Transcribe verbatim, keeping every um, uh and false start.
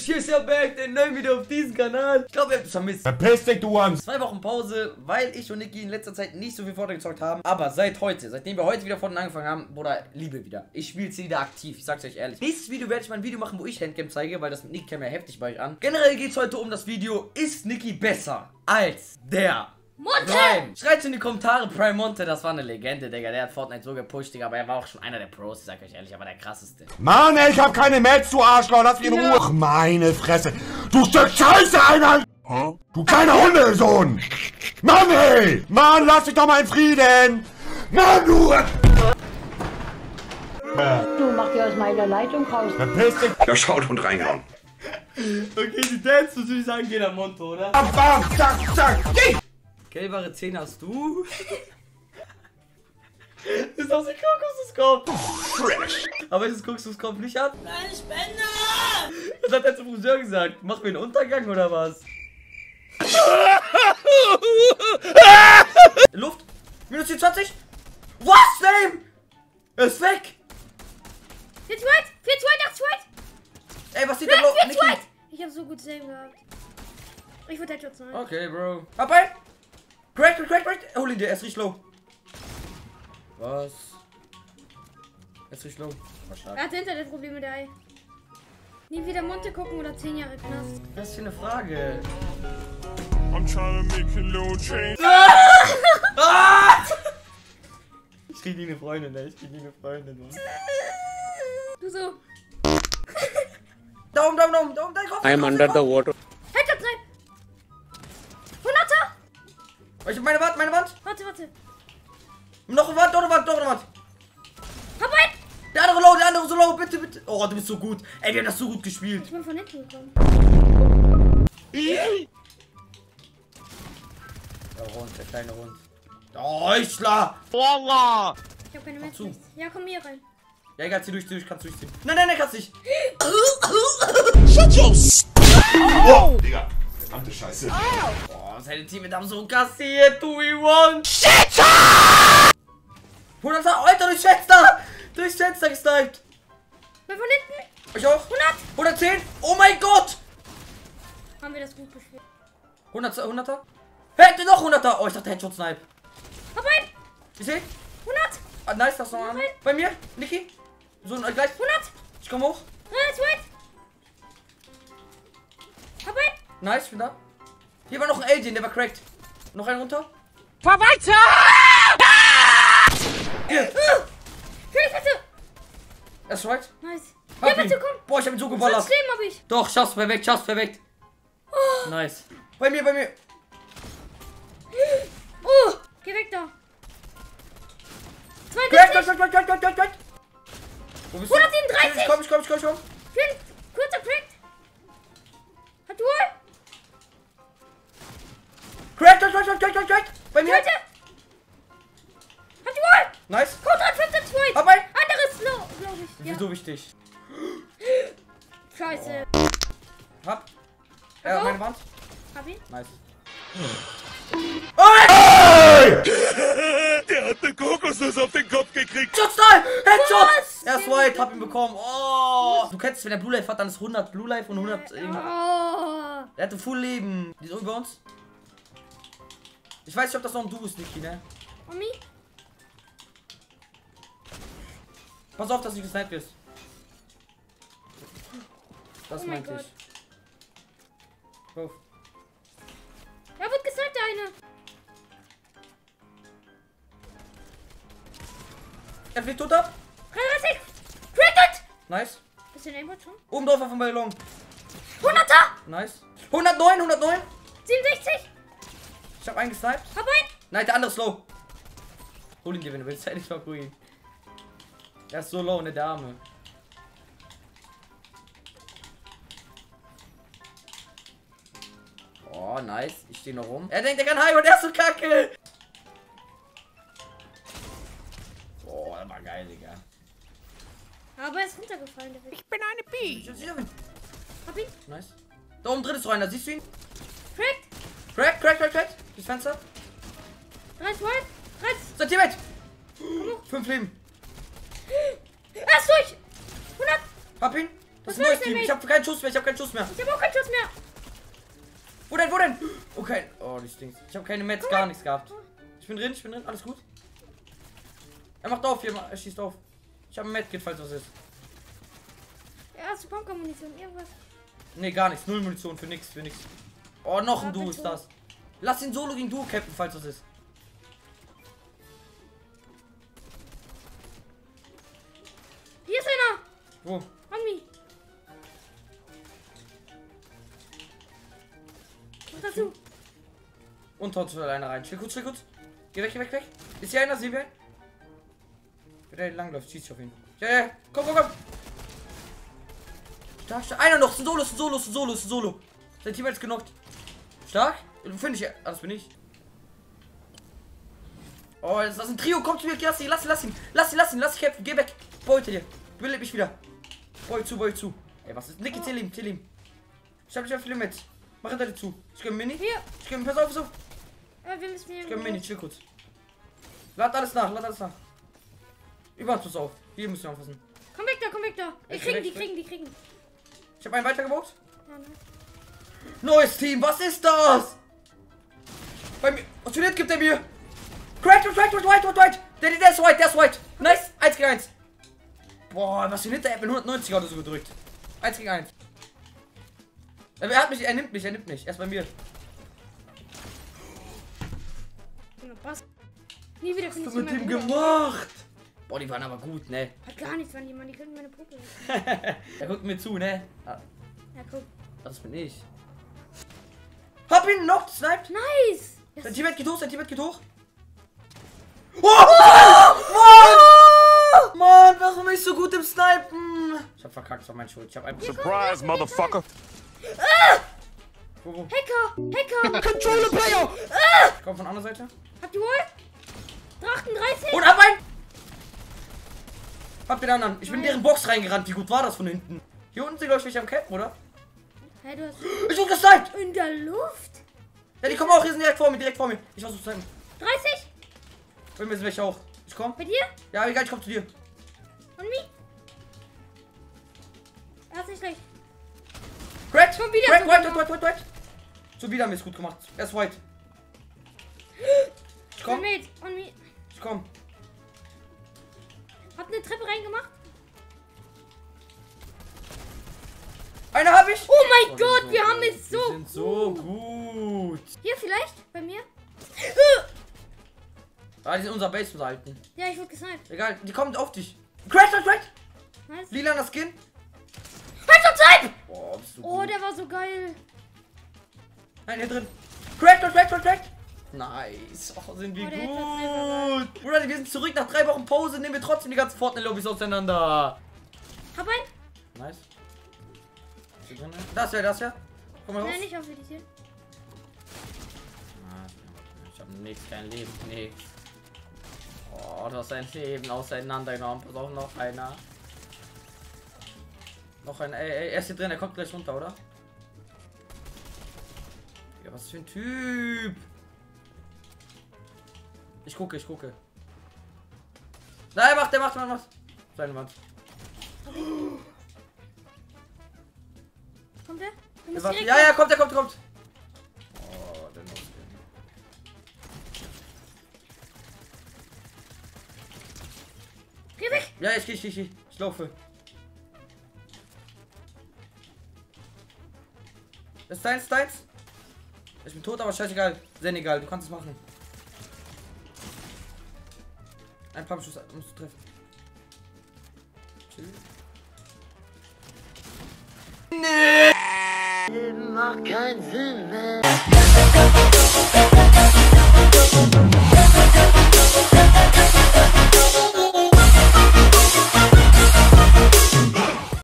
hier ist ja back, ein neues Video auf diesem Kanal. Ich glaube, ihr habt es vermisst. Verpiss dich, du Hans. Zwei Wochen Pause, weil ich und Niki in letzter Zeit nicht so viel Fortnite gezockt haben. Aber seit heute, seitdem wir heute wieder Fortnite angefangen haben, Bruder, liebe wieder. Ich spiele es wieder aktiv, ich sag's euch ehrlich. Nächstes Video werde ich mal ein Video machen, wo ich Handcam zeige, weil das mit Niki kam ja heftig bei euch an. Generell geht's heute um das Video, ist Niki besser als der Monte? Schreibt in die Kommentare, Prime Monte, das war eine Legende, Digga. Der hat Fortnite so gepusht, Digga. Aber er war auch schon einer der Pros, ich sag euch ehrlich, aber der krasseste. Mann, ey, ich hab keine Match, du Arschloch, lass mich in Ruhe. Ach, meine Fresse. Du Stück Scheiße, Alter. Huh? Du kleiner Hundesohn. Mann, ey. Mann, lass mich doch mal in Frieden. Mann, du. Du, mach dir aus meiner Leitung raus. Verpiss dich. Ja, schaut und reinhauen. Okay, die Dance, muss ich sagen, geht am Monte, oder? Bam, bam, zack, zack, geh! Gelbere Zähne hast du? Ist das ein Kokosnuskopf? Fresh! Aber ist das Kokosnuskopf nicht ab? Nein, ich spende! Das hat er zum Friseur gesagt. Mach mir einen Untergang oder was? Luft! Minus zehn zwanzig! Was, Name? Er ist weg! Jetzt weit! Jetzt weit! Jetzt weit! Ey, was sieht da los? Ich hab so gut Save gehabt. Ich würde Headshot sein. Okay, Bro. Abbei! Crack, crack, crack! Hol ihn dir, er ist richtig low. Was? Er ist richtig low. Er hat hinter der Probleme mit der Ei. Nie wieder Monte gucken oder zehn Jahre Knast. Das ist hier eine Frage. I'm trying to make a low change. Ich krieg nie eine Freundin, ey. Ich krieg nie eine Freundin. Mann. Du so. Daumen, Daumen, Daumen, Daumen, dein Kopf. I'm under the water. Ich hab meine Wand, meine Wand! Warte, warte! Noch eine Wand, noch eine Wand, noch eine Wand! Hab ein! Der andere low, der andere so low, bitte, bitte! Oh, du bist so gut! Ey, wir haben das so gut gespielt! Ich bin von hinten gekommen. Der Hund, der kleine Hund. Oh, ich schlag! Voila! Ich hab keine Messer. Ja, komm hier rein. Ja, egal, zieh durch, zieh durch, kannst durchziehen. Nein, nein, nein, kannst nicht! Shut your s***! Oh! Digga, verdammte Scheiße. Oh. Seine Team haben so kassiert, du Iwan! Shit! hundert, Alter, durchs Fenster! Durchs Fenster gesniped! Wer von hinten? Ich auch! hundert! hundertzehn! Oh mein Gott! Haben wir das gut gespielt? hundert, hunderter? Hätte noch hunderter! Oh, ich dachte Headshot Snipe! Hab ein! Ich seh! hundert! Ah, nice, das noch an! Bei mir, Niki! So, gleich! hundert! Ich komm hoch! hundert! Hab ein! Nice, ich bin da! Hier war noch ein Alien, der war cracked. Noch einen runter. Fahr weiter! Hier! Vielleicht bitte! Er ist right. Nice. Hab ja, bitte, komm! Boah, ich hab ihn so geballert. Das Leben hab ich. Doch, schaff's perfekt, schaff's perfekt. Oh. Nice. Bei mir, bei mir. Oh, geh weg da. zweiundsechzig. Crack, crack, crack, crack, crack, crack. Wo bist du? hundertsiebenunddreißig. Komm, ich komm, ich komm, ich komm. Kurzer Crack. Hat du wohl? Crack, crack, crack, crack, crack, crack! Bei mir! Leute! Hat die Wall! Nice! Code drei fünfzehn zwei! Aber ein anderes Slow, glaube ich. Das ist ja so wichtig. Scheiße. Hab. Äh, meine Wand. Hab ihn. Nice. Hm. Oh! Der hat eine Kokosnuss auf den Kopf gekriegt. Headshot! Headshot! Er ist white, hab ihn bekommen. Oh! Du kennst, wenn der Blue Life hat, dann ist hundert Blue Life und hundert. Oh. Er hatte Full Leben. Die ist über uns. Ich weiß nicht, ob das noch ein Du ist, Niki, ne? Omi? Pass auf, dass du gesniped bist. Das oh meinte ich. Go. Da wird gesniped, der eine. Er fliegt tot ab. dreiunddreißig! Cracked! Nice. Ist der Aimbot schon? Oben drauf auf dem Ballon. hunderter! Nice. hundertneun, hundertneun! siebenundsechzig! Ich hab einen gesniped. Hab einen! Nein, der andere ist low. Hol ihn dir, wenn du willst. Ich hab ihn. Er ist so low, ne, der Arme. Oh, nice. Ich steh noch rum. Er denkt, er kann high und er ist so kacke. Oh, das war geil, Digga. Aber er ist runtergefallen. Der ich bin eine B. Ich hab ihn. Hab ihn. Nice. Da oben drin ist rein, da siehst du ihn. Cracked. Crack, crack, crack, crack. Das Fenster. drei, zwei, drei. So, Teammate. fünf Leben. Er ist durch. hundert. Hab ihn. Das muss ich. Ich hab keinen Schuss mehr, ich hab keinen Schuss mehr. Ich hab auch keinen Schuss mehr. Wo denn, wo denn? Okay. Oh, die stinkt. Ich hab keine Mets, gar nichts gehabt. Ich bin drin, ich bin drin. Alles gut. Er macht auf, hier, er schießt auf. Ich hab ein Medkit, falls was ist. Ja, hast du Bunkermunition, irgendwas? Ne, gar nichts. Null Munition für nichts, für nichts. Oh, noch ein Duo ist das. Lass ihn solo gegen Duo kämpfen, falls was ist. Hier ist einer! Wo? An mich! Und dazu! Und dort soll einer rein. Chill kurz, chill kurz. Geh weg, geh weg, weg. Ist hier einer? Sehen wir? Wenn der langläuft, schießt ich auf ihn. Ja, ja, komm, komm, komm! Stark, stark. Einer noch, ist ein Solo, ist ein Solo, ist ein Solo, ist ein Solo. Sein Team hat es genockt. Stark? Finde ich. Ah, das bin ich. Oh, das ist ein Trio. Komm zu mir, lass ihn, lass ihn, lass ihn. Lass ihn, lass ihn, lass ihn kämpfen. Geh weg. Beute dir. Beleb mich wieder. Beut zu, beut zu. Ey, was ist. Niki, zähl ihm, zähl ihm. Ich hab nicht auf viele Mets. Mach hinter dir zu. Ich gönn mir nicht. Hier. Ich gönn mir, pass auf, pass auf. Er will es mir. Ich gönn mir nicht, chill kurz. Lad alles nach, lad alles nach. Überhaupt, pass auf. Wir müssen aufpassen. Komm weg da, komm weg da. Wir kriegen, die kriegen, die kriegen. Ich hab einen weitergebaut. Ja, ne. Neues Team, was ist das? Bei mir. Was für ein Hit gibt er mir? Crack, crack, crack, white, white, white. Der, der ist white, der ist white. Nice, eins gegen eins. Boah, was für ein Hit, der hat mir hundertneunziger oder so gedrückt. eins gegen eins. Er hat mich, er nimmt mich, er nimmt mich. Erst bei mir. Was? Nie wieder was hast du mit ihm gemacht? Boah, die waren aber gut, ne? Hat gar nichts, wenn die man, die können meine Puppe. Er guckt mir zu, ne? Ah. Ja, guck. Das bin ich. Hab ihn noch gesniped! Nice! Sein Teammate geht hoch, sein Teammate geht hoch! Oh! Oh! Mann! Mann, warum bin ich so gut im Snipen? Ich hab verkackt, das war mein Schuld. Ich hab einfach... Surprise, Motherfucker! Ah! Wo, wo? Hacker! Hacker! Controller Player! Ah! Ich komm von der anderen Seite. Habt ihr wohl? achtunddreißig! Und hab einen! Hab den anderen. Ich bin in deren Box reingerannt. Wie gut war das von hinten? Hier unten sind, glaube ich, welche am Campen, oder? Hey, du hast ich wurde gesniped! In der Luft? Ja, die kommen auch, hier sind direkt vor mir, direkt vor mir. Ich versuch's zu snipen. dreißig? Bei mir sind welche auch. Ich komm. Bei dir? Ja, egal, ich komm zu dir. Und mich? Er ist nicht schlecht. Red! Schon wieder! Red, white, white, white, white! So wieder mir ist gut gemacht. Er ist white. Ich komm. Und mich. Ich komm. Hab eine Treppe reingemacht. Eine habe ich! Oh mein oh, Gott, wir so haben es so sind gut! So gut! Hier vielleicht? Bei mir? Ah, die sind unser Base unterhalten. Ja, ich wurde gesniped. Egal, die kommen auf dich. Crash, crash, crash! Nice. Lila das Skin. Halt und oh, bist du oh, der war so geil. Nein, hier drin. Crash, crash, crash, crash, crash! Nice. Oh, sind wir oh, gut! Bruder, wir sind zurück nach drei Wochen Pause. Nehmen wir trotzdem die ganzen Fortnite-Lobbys auseinander. Hab einen. Nice. Das ja, das ja. Komm mal raus. Nein, nicht auf die Tür. Ich hab nichts, kein Leben, nichts. Oh, du hast dein Leben auseinandergenommen. Pass auf, noch einer. Noch einer. Ey, ey, er ist hier drin, er kommt gleich runter, oder? Ja, was für ein Typ. Ich gucke, ich gucke. Nein, er macht, er macht, er macht. Seine Wand. Kommt der? Der war, ja, ja, kommt, der kommt, kommt. Oh, der muss gehen. Geh weg! Ja, ich geh, ich, ich, ich, ich laufe. Das ist deins, deins. Ich bin tot, aber scheißegal. Senegal, du kannst es machen. Ein paar Schuss musst du treffen. Chill. Nee! Macht keinen Sinn mehr.